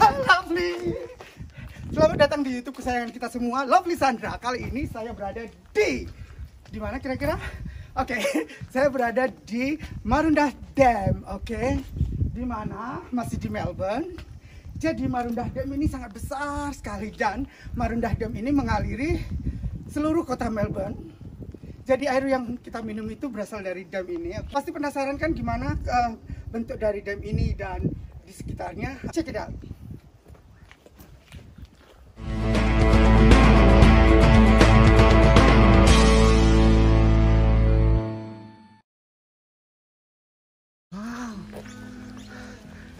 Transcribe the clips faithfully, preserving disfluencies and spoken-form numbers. Lovely, selamat datang di YouTube kesayangan kita semua, Lovely Sandra. Kali ini saya berada di di mana kira-kira? Oke, okay. Saya berada di Maroondah Dam. Oke, okay. Di mana? Masih di Melbourne. Jadi Maroondah Dam ini sangat besar sekali dan Maroondah Dam ini mengaliri seluruh kota Melbourne. Jadi air yang kita minum itu berasal dari dam ini. Pasti penasaran kan gimana uh, bentuk dari dam ini dan di sekitarnya. Check it out.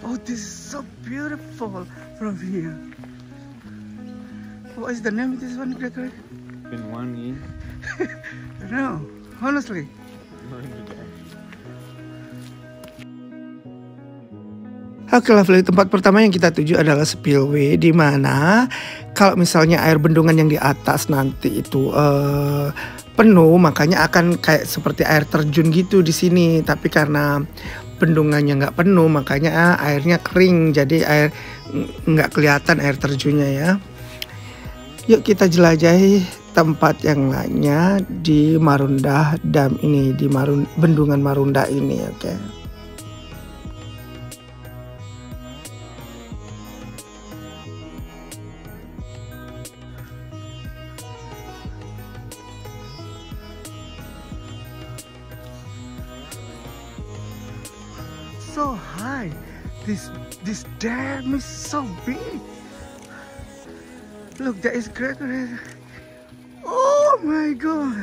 Oh, this is so beautiful from here. What is the name of this one, Gregory? Pinwani. No, honestly. Oke, Lovely. Tempat pertama yang kita tuju adalah spillway, di mana kalau misalnya air bendungan yang di atas nanti itu uh, penuh, makanya akan kayak seperti air terjun gitu di sini. Tapi karena bendungannya nggak penuh, makanya ah, airnya kering, jadi air nggak kelihatan air terjunnya ya. Yuk kita jelajahi tempat yang lainnya di Maroondah Dam ini, di Marun bendungan Maroondah ini, oke. Okay. So high, this this dam is so big. Look, that is Gregory. Oh my God!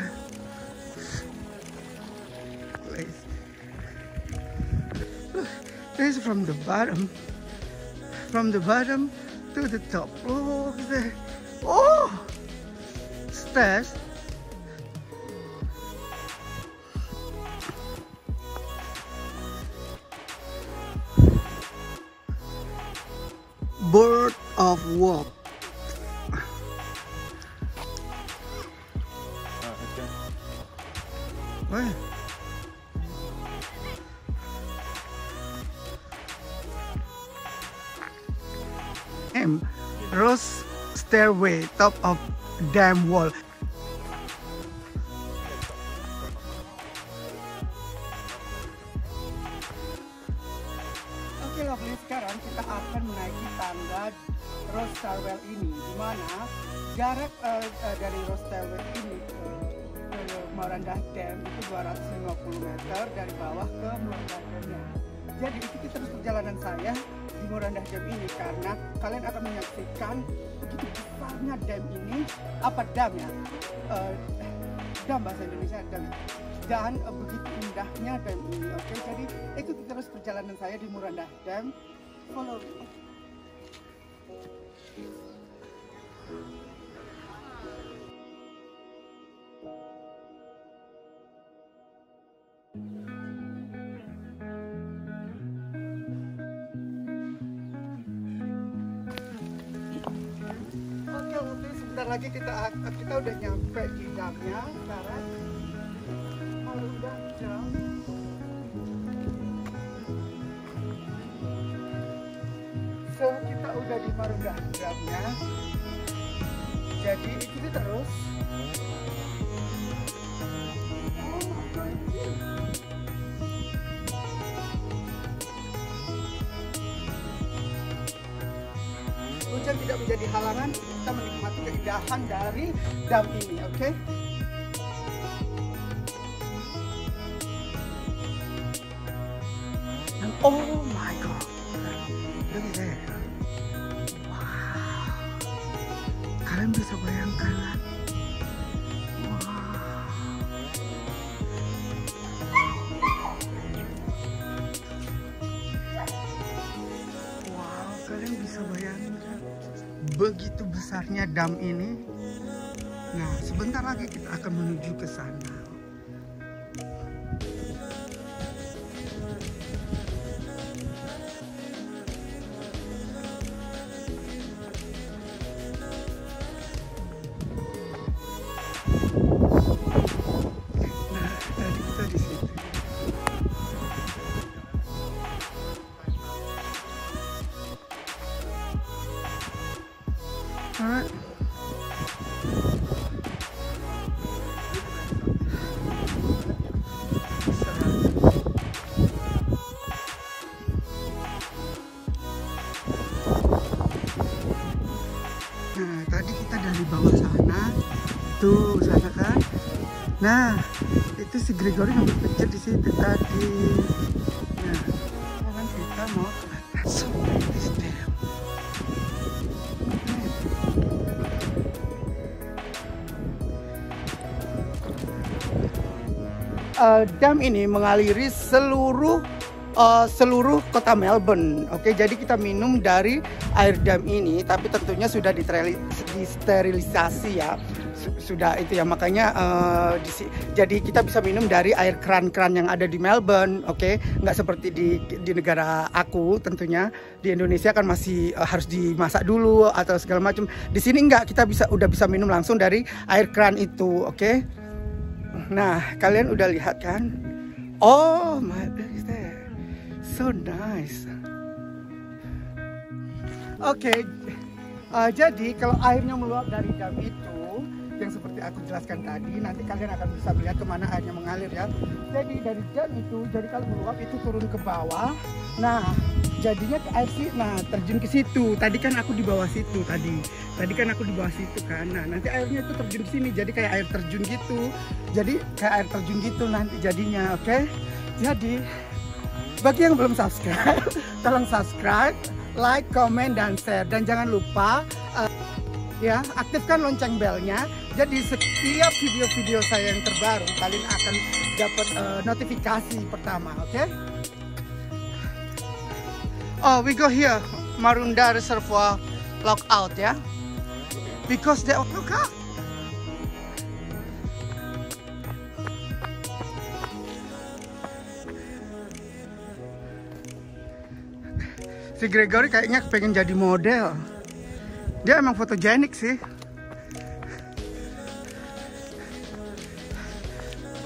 Look, this is from the bottom, from the bottom to the top. Oh, there. Oh, stairs. Bird of walk. Uh, okay. Where? M. Rose stairway, top of dam wall. Oke, Lovely, sekarang kita akan menaiki tangga Rose Stairwell ini, dimana jarak uh, uh, dari Rose Stairwell ini ke, ke Maroondah Dam itu dua ratus lima puluh meter dari bawah ke Maroondah Damnya. Jadi ikuti terus perjalanan saya di Maroondah Dam ini karena kalian akan menyaksikan begitu besarnya dam ini, apa damnya, uh, dam bahasa Indonesia dam. Dan uh, begitu indahnya dam ini, oke, okay? Jadi ikuti terus perjalanan saya di Maroondah Dam. Follow me. Oke, okay, Lovely, sebentar lagi kita kita udah nyampe di damnya, sekarang. So, kita udah di Maroondah Damnya. Jadi ikuti terus. Oh my God. Hujan tidak menjadi halangan, kita menikmati keindahan dari dam ini, oke? Okay? Oh my God, look at that. Wow, kalian bisa bayangkan kan? Wow, wow, kalian bisa bayangkan begitu besarnya dam ini. Nah, sebentar lagi kita akan menuju ke sana. Huh? Nah, tadi kita dari bawah sana, tuh sana kan. Nah, itu si Gregory ngambil picture di situ tadi. Nah, kan kita mau ke atas. Uh, dam ini mengaliri seluruh uh, seluruh kota Melbourne. Oke, jadi kita minum dari air dam ini, tapi tentunya sudah disterilisasi ya. Sudah itu ya, makanya uh, di, jadi kita bisa minum dari air keran-keran yang ada di Melbourne. Oke, nggak seperti di di negara aku tentunya. Di Indonesia kan masih uh, harus dimasak dulu atau segala macam. Di sini nggak, kita bisa udah bisa minum langsung dari air keran itu. Oke. Nah, kalian udah lihat kan? Oh my goodness, so nice. Oke, okay. uh, jadi kalau airnya meluap dari dam itu, yang seperti aku jelaskan tadi, nanti kalian akan bisa melihat kemana airnya mengalir ya. Jadi dari dam itu, jadi kalau meluap itu turun ke bawah. Nah, jadinya ke air sih, nah terjun ke situ. Tadi kan aku di bawah situ tadi. Tadi kan aku di bawah situ kan. Nah, nanti airnya itu terjun ke sini. Jadi kayak air terjun gitu. Jadi kayak air terjun gitu nanti jadinya, oke? Okay? Jadi bagi yang belum subscribe, tolong subscribe, like, comment, dan share. Dan jangan lupa uh, ya, aktifkan lonceng belnya. Jadi setiap video-video saya yang terbaru kalian akan dapat uh, notifikasi pertama, oke? Okay? Oh, we go here, Maroondah Reservoir lockout ya, yeah? Because they are lockout. Si Gregory kayaknya pengen jadi model. Dia emang fotogenik sih.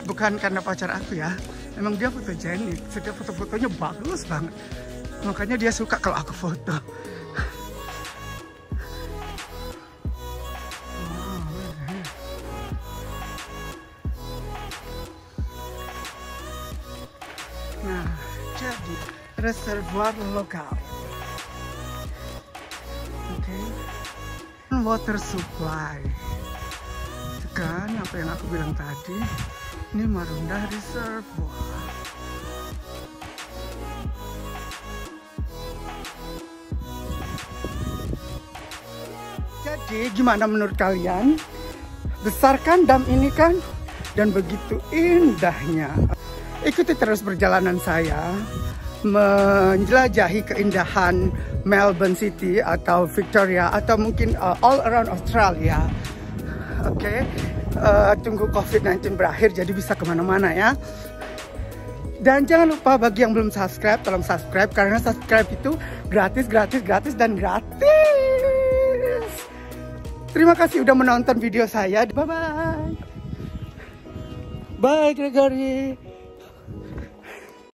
Bukan karena pacar aku ya. Emang dia fotogenik. Setiap foto-fotonya bagus banget. Makanya dia suka kalau aku foto. Nah, jadi reservoir lokal. Oke. Okay. Water supply. Kan apa yang aku bilang tadi? Ini Maroondah Reservoir. Jadi gimana menurut kalian? Besar kan dam ini kan? Dan begitu indahnya. Ikuti terus perjalanan saya menjelajahi keindahan Melbourne City atau Victoria atau mungkin uh, all around Australia. Oke, okay. uh, tunggu COVID nineteen berakhir jadi bisa kemana-mana ya. Dan jangan lupa bagi yang belum subscribe, tolong subscribe karena subscribe itu gratis, gratis, gratis, dan gratis. Terima kasih udah menonton video saya. Bye-bye. Bye, Gregory.